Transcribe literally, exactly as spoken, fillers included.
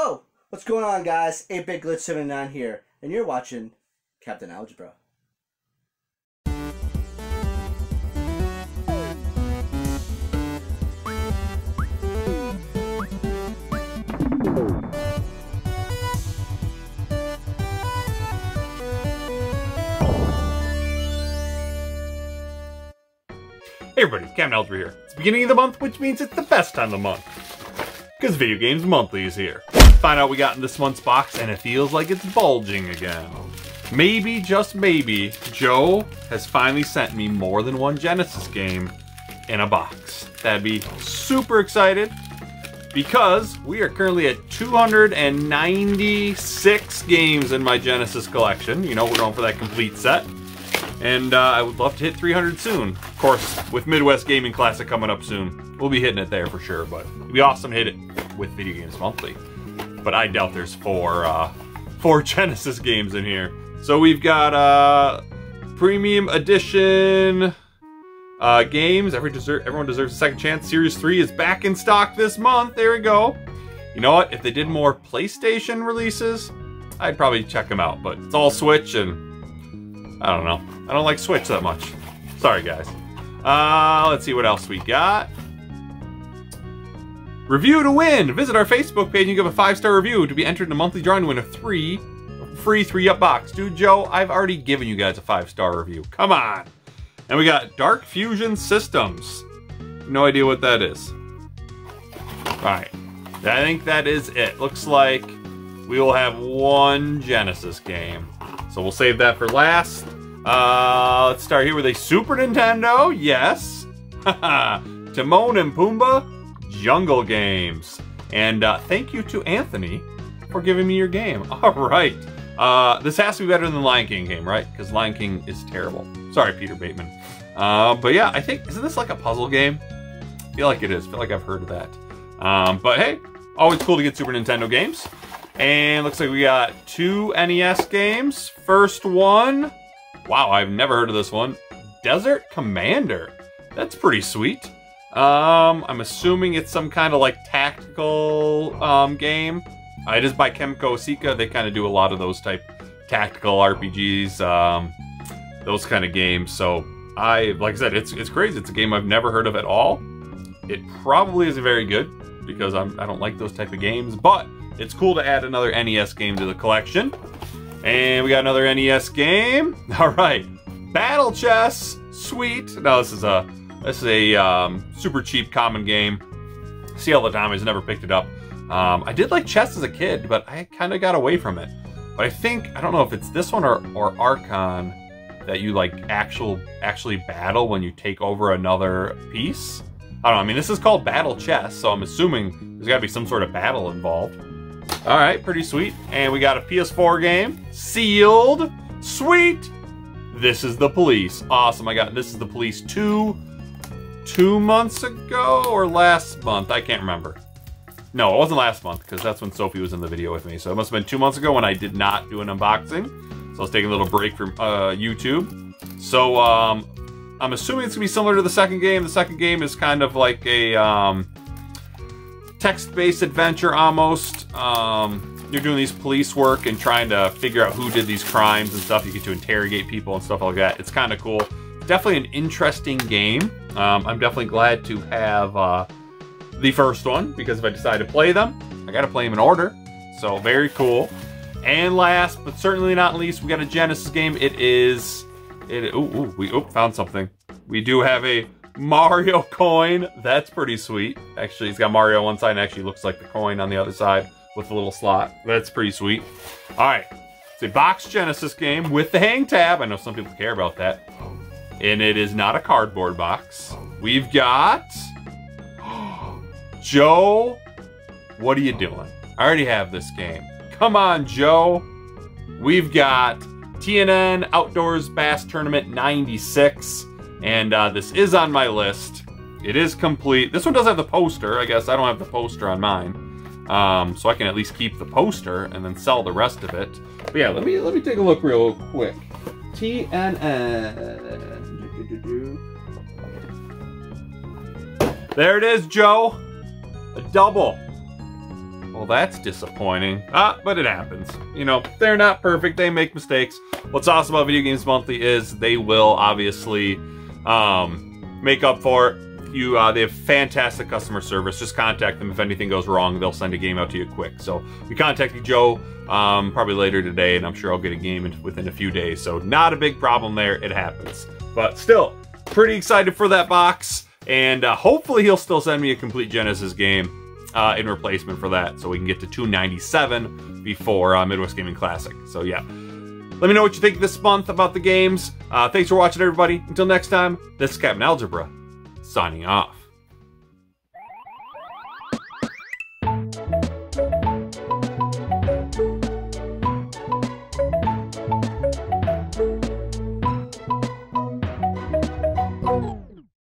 Oh, what's going on, guys? eight bit glitch seventy-nine here, and you're watching Captain Algebra. Hey everybody, it's Captain Algebra here. It's the beginning of the month, which means it's the best time of the month. Because Video Games Monthly is here. Find out what we got in this month's box, and it feels like it's bulging again. Maybe, just maybe, Joe has finally sent me more than one Genesis game in a box. That'd be super excited, because we are currently at two hundred ninety-six games in my Genesis collection. You know, we're going for that complete set. And uh, I would love to hit three hundred soon. Of course, with Midwest Gaming Classic coming up soon, we'll be hitting it there for sure, but it'd be awesome to hit it with Video Games Monthly. But I doubt there's four, uh, four Genesis games in here. So we've got uh, Premium Edition uh, games. Every deserve, everyone deserves a second chance. Series three is back in stock this month. There we go. You know what? If they did more PlayStation releases, I'd probably check them out, but it's all Switch and I don't know. I don't like Switch that much. Sorry, guys. Uh, let's see what else we got. Review to win. Visit our Facebook page and give a five-star review to be entered in a monthly drawing to win a three, free three-up box. Dude, Joe, I've already given you guys a five-star review. Come on. And we got Dark Fusion Systems. No idea what that is. All right. I think that is it. Looks like we will have one Genesis game. So we'll save that for last. Uh, let's start here with a Super Nintendo, yes. Timon and Pumbaa, Jungle Games. And uh, thank you to Anthony for giving me your game. All right. Uh, this has to be better than the Lion King game, right? Because Lion King is terrible. Sorry, Peter Bateman. Uh, but yeah, I think, isn't this like a puzzle game? I feel like it is. I feel like I've heard of that. Um, but hey, always cool to get Super Nintendo games. And looks like we got two N E S games. First one, wow, I've never heard of this one. Desert Commander, that's pretty sweet. Um, I'm assuming it's some kind of like tactical um, game. Uh, it is by Kemco Sika. They kind of do a lot of those type tactical R P Gs, um, those kind of games. So I, like I said, it's, it's crazy. It's a game I've never heard of at all. It probably isn't very good because I'm, I don't like those type of games, but it's cool to add another N E S game to the collection. And we got another N E S game. All right, Battle Chess, sweet. Now this is a this is a um, super cheap common game. See all the time, I just never picked it up. Um, I did like chess as a kid, but I kind of got away from it. But I think, I don't know if it's this one or, or Archon that you like actual actually battle when you take over another piece. I don't know, I mean this is called Battle Chess, so I'm assuming there's gotta be some sort of battle involved. All right, pretty sweet. And we got a P S four game, sealed, sweet. This is the Police, awesome. I got This is the Police two, two months ago or last month, I can't remember. No, it wasn't last month because that's when Sophie was in the video with me. So it must've been two months ago when I did not do an unboxing. So I was taking a little break from uh, YouTube. So um, I'm assuming it's gonna be similar to the second game. The second game is kind of like a, um, text-based adventure almost. Um, you're doing these police work and trying to figure out who did these crimes and stuff. You get to interrogate people and stuff like that. It's kind of cool. Definitely an interesting game. Um, I'm definitely glad to have uh, the first one because if I decide to play them, I gotta play them in order. So very cool. And last, but certainly not least, we got a Genesis game. It is, it, ooh, ooh, we ooh, found something. We do have a Mario coin, that's pretty sweet. Actually, it's got Mario on one side and actually looks like the coin on the other side with a little slot. That's pretty sweet. All right, it's a box Genesis game with the hang tab. I know some people care about that. And it is not a cardboard box. We've got, Joe, what are you doing? I already have this game. Come on, Joe. We've got T N N Outdoors Bass Tournament ninety-six. And uh, this is on my list. It is complete. This one does have the poster, I guess. I don't have the poster on mine. Um, so I can at least keep the poster and then sell the rest of it. But yeah, let me let me take a look real quick. T N N. There it is, Joe. A double. Well, that's disappointing. Ah, but it happens. You know, they're not perfect. They make mistakes. What's awesome about Video Games Monthly is they will obviously um, make up for it. You, uh, they have fantastic customer service. Just contact them if anything goes wrong. They'll send a game out to you quick. So we contacted Joe um, probably later today, and I'm sure I'll get a game within a few days. So not a big problem there. It happens. But still, pretty excited for that box. And uh, hopefully he'll still send me a complete Genesis game uh, in replacement for that, so we can get to two ninety-seven before uh, Midwest Gaming Classic. So yeah. Let me know what you think this month about the games. Uh, thanks for watching, everybody. Until next time, this is Captain Algebra, signing off.